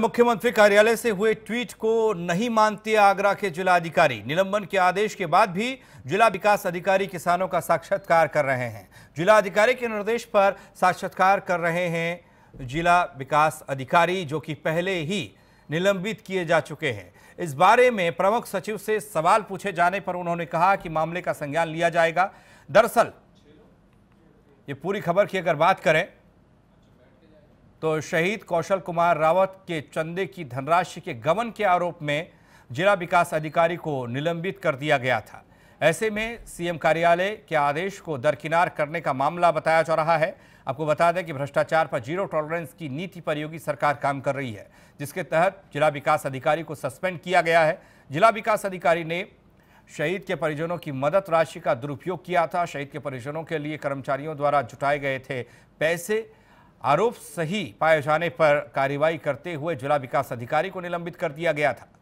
मुख्यमंत्री कार्यालय से हुए ट्वीट को नहीं मानते आगरा के जिलाधिकारी। निलंबन के आदेश के बाद भी जिला विकास अधिकारी किसानों का साक्षात्कार कर रहे हैं। जिलाधिकारी के निर्देश पर साक्षात्कार कर रहे हैं जिला विकास अधिकारी, जो कि पहले ही निलंबित किए जा चुके हैं। इस बारे में प्रमुख सचिव से सवाल पूछे जाने पर उन्होंने कहा कि मामले का संज्ञान लिया जाएगा। दरअसल ये पूरी खबर की अगर बात करें तो शहीद कौशल कुमार रावत के चंदे की धनराशि के गबन के आरोप में जिला विकास अधिकारी को निलंबित कर दिया गया था। ऐसे में सीएम कार्यालय के आदेश को दरकिनार करने का मामला बताया जा रहा है। आपको बता दें कि भ्रष्टाचार पर जीरो टॉलरेंस की नीति पर योगी सरकार काम कर रही है, जिसके तहत जिला विकास अधिकारी को सस्पेंड किया गया है। जिला विकास अधिकारी ने शहीद के परिजनों की मदद राशि का दुरुपयोग किया था। शहीद के परिजनों के लिए कर्मचारियों द्वारा जुटाए गए थे पैसे। आरोप सही पाए जाने पर कार्रवाई करते हुए जिला विकास अधिकारी को निलंबित कर दिया गया था।